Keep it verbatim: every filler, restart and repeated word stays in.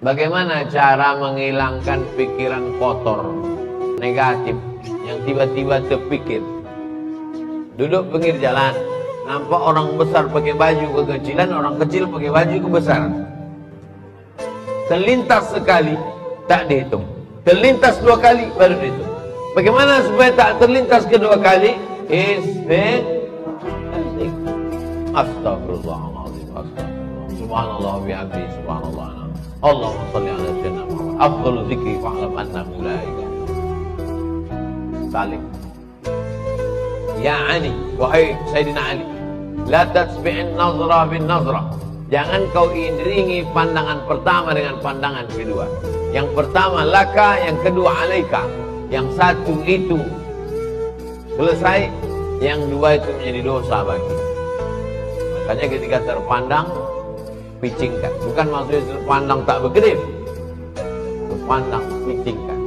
Bagaimana cara menghilangkan pikiran kotor, negatif, yang tiba-tiba terpikir? Duduk pinggir jalan, nampak orang besar pakai baju kekecilan, orang kecil pakai baju kebesaran. Terlintas sekali, tak dihitung. Terlintas dua kali, baru dihitung. Bagaimana supaya tak terlintas kedua kali? Istighfar. Astagfirullahaladzim. Astagfirullah. Subhanallah bihamdi. Subhanallah. Allahumma salli ala sayyidina Muhammad. Afdhalu dzikri fa'lam annahu la ilaha illallah. Salim. Ya Ali, wahai Sayyidina Ali, la tasbi'in nazra bin nazra. Jangan kau iringi pandangan pertama dengan pandangan kedua. Yang pertama laka, yang kedua alaika. Yang satu itu selesai, yang dua itu menjadi dosa bagi. Makanya ketika terpandang, picingkan. Bukan maksudnya terpandang tak berkedip, terpandang picingkan.